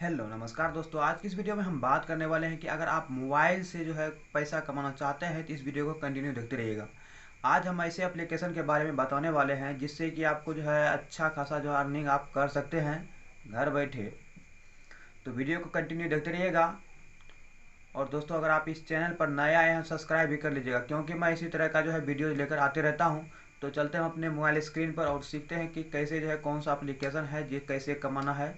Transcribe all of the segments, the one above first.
Hello नमस्कार दोस्तों, आज की इस वीडियो में हम बात करने वाले हैं कि अगर आप मोबाइल से जो है पैसा कमाना चाहते हैं तो इस वीडियो को कंटिन्यू देखते रहिएगा। आज हम ऐसे एप्लीकेशन के बारे में बताने वाले हैं जिससे कि आपको जो है अच्छा खासा जो अर्निंग आप कर सकते हैं घर बैठे। तो वीडियो को कंटिन्यू देखते रहिएगा। और दोस्तों, अगर आप इस चैनल पर नए आए हैं सब्सक्राइब भी कर लीजिएगा, क्योंकि मैं इसी तरह का जो है वीडियो लेकर आते रहता हूँ। तो चलते हैं अपने मोबाइल स्क्रीन पर और सीखते हैं कि कैसे जो है कौन सा एप्लीकेशन है जो कैसे कमाना है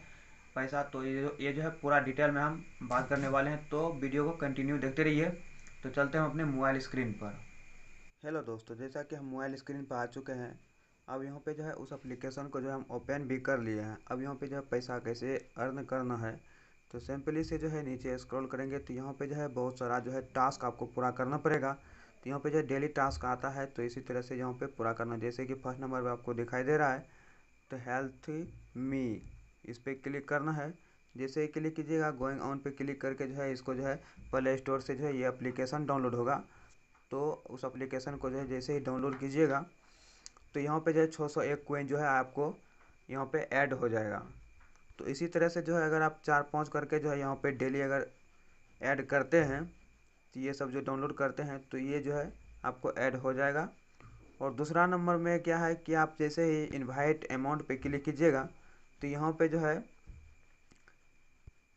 पैसा। तो ये जो है पूरा डिटेल में हम बात करने वाले हैं, तो वीडियो को कंटिन्यू देखते रहिए। तो चलते हैं अपने मोबाइल स्क्रीन पर। हेलो दोस्तों, जैसा कि हम मोबाइल स्क्रीन पर आ चुके हैं। अब यहाँ पे जो है उस एप्लीकेशन को जो है हम ओपन भी कर लिए हैं। अब यहाँ पे जो है पैसा कैसे अर्न करना है, तो सिंपली से जो है नीचे स्क्रॉल करेंगे तो यहाँ पर जो है बहुत सारा जो है टास्क आपको पूरा करना पड़ेगा। तो यहाँ पर जो है डेली टास्क आता है, तो इसी तरह से यहाँ पर पूरा करना। जैसे कि फर्स्ट नंबर पर आपको दिखाई दे रहा है तो हेल्थ मी, इस पर क्लिक करना है। जैसे ही क्लिक कीजिएगा गोइंग ऑन पे क्लिक करके जो है इसको जो है प्ले स्टोर से जो है ये एप्लीकेशन डाउनलोड होगा। तो उस एप्लीकेशन को जो है जैसे ही डाउनलोड कीजिएगा तो यहाँ पे जो है 601 कॉइन जो है आपको यहाँ पे ऐड हो जाएगा। तो इसी तरह से जो है अगर आप 4-5 करके जो है यहाँ पे डेली अगर ऐड करते हैं तो ये सब जो डाउनलोड करते हैं तो ये जो है आपको ऐड हो जाएगा। और दूसरा नंबर में क्या है कि आप जैसे ही इन्वाइट अमाउंट पर क्लिक कीजिएगा तो यहाँ पे जो है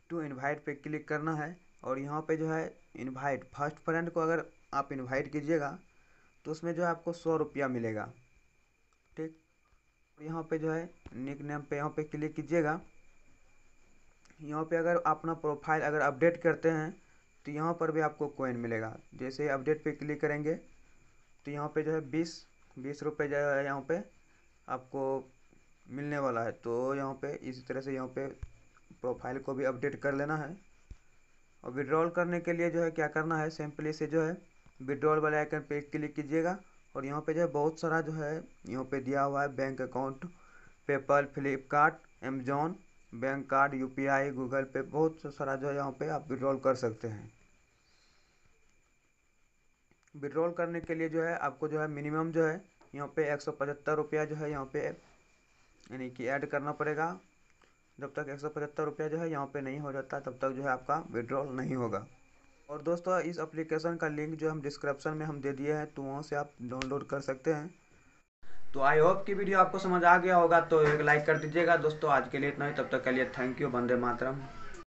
टू इनवाइट पे क्लिक करना है। और यहाँ पे जो है इनवाइट फर्स्ट फ्रेंड को अगर आप इनवाइट कीजिएगा तो उसमें जो है आपको 100 रुपया मिलेगा, ठीक। यहाँ पे जो है निक नेम पे यहाँ पे क्लिक कीजिएगा। यहाँ पे अगर अपना प्रोफाइल अगर अपडेट करते हैं तो यहाँ पर भी आपको कॉइन मिलेगा। जैसे अपडेट पे क्लिक करेंगे तो यहाँ पर जो है 20 रुपये जो है यहाँ पर आपको मिलने वाला है। तो यहाँ पे इसी तरह से यहाँ पे प्रोफाइल को भी अपडेट कर लेना है। और विड्रॉल करने के लिए जो है क्या करना है, सिंपली से जो है विड्रॉल वाले आइकन पे क्लिक कीजिएगा। और यहाँ पे जो है बहुत सारा जो है यहाँ पे दिया हुआ है bank account, PayPal, Flipkart, Amazon, bank card, UPI, Google Pay, बहुत सारा जो है यहाँ पे आप विड्रॉल कर सकते हैं। विड्रॉल करने के लिए जो है आपको जो है मिनिमम जो है यहाँ पे 175 रुपया जो है यहाँ पे यानी कि ऐड करना पड़ेगा। जब तक 175 रुपया जो है यहाँ पे नहीं हो जाता तब तक जो है आपका विड्रॉल नहीं होगा। और दोस्तों, इस एप्लीकेशन का लिंक जो हम डिस्क्रिप्शन में हम दे दिए हैं, तो वहाँ से आप डाउनलोड कर सकते हैं। तो आई होप कि वीडियो आपको समझ आ गया होगा। तो एक लाइक कर दीजिएगा। दोस्तों, आज के लिए इतना ही। तब तक के लिए थैंक यू। वंदे मातरम।